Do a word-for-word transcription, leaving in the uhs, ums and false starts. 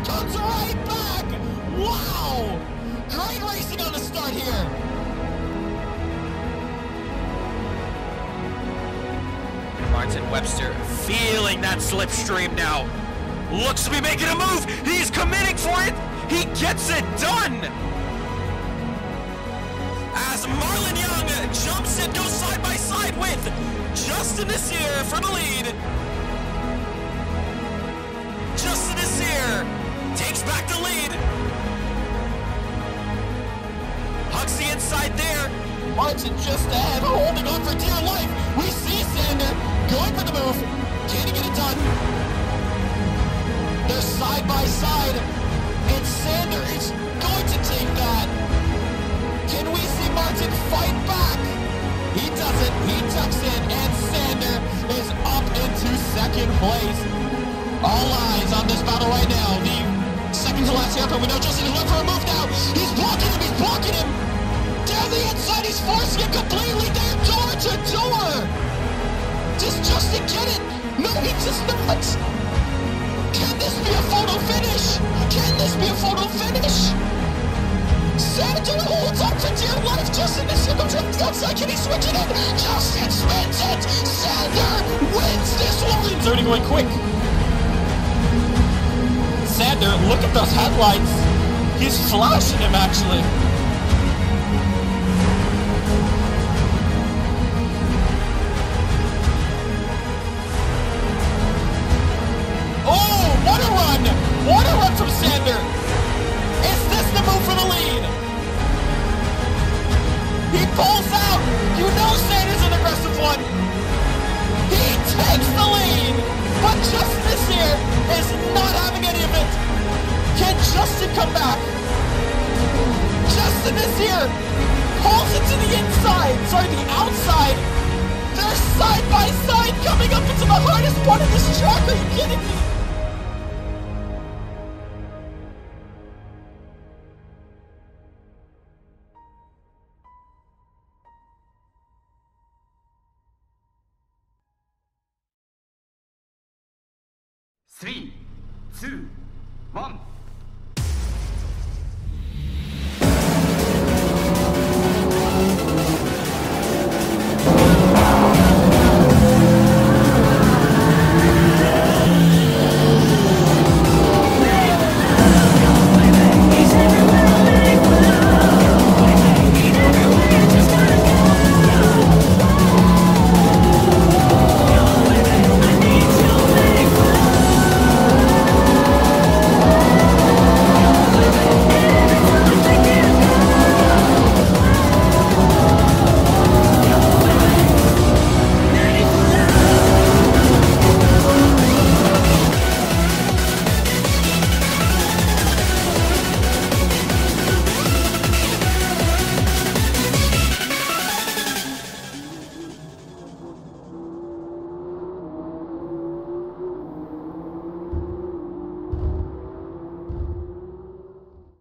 It comes right back! Wow! Great racing on the start here! Martin Webster feeling that slipstream now. Looks to be making a move. He's committing for it. He gets it done. As Marlon Young jumps and goes side by side with Justin Desir for the lead. Justin Desir takes back the lead. Hugs the inside there. Martin just ahead, holding on for dear life. We see Sander going for the move. Can he get it done? They're side by side, and Sander is going to take that. Can we see Martin fight back? He doesn't. He tucks in, and Sander is up into second place. All eyes on this battle right now. The second to last hairpin. We know Justin is left for a move now. He's blocking him. He's blocking him. Down the inside, he's forcing it completely down, door to door! Does Justin get it? No, he does not! Can this be a photo finish? Can this be a photo finish? Sander holds up for dear life, Justin is going to the outside, can he switch it in? Justin spins it! Sander wins this one! Turning away quick. Sander, look at those headlights. He's flashing him, actually. What a run from Sander! Is this the move for the lead? He pulls out! You know Sander's an aggressive one! He takes the lead! But Justin this year is not having any of it! Can Justin come back? Justin this year pulls it to the inside! Sorry, the outside! They're side by side coming up into the hardest part of this track! Are you kidding me? three, two, one.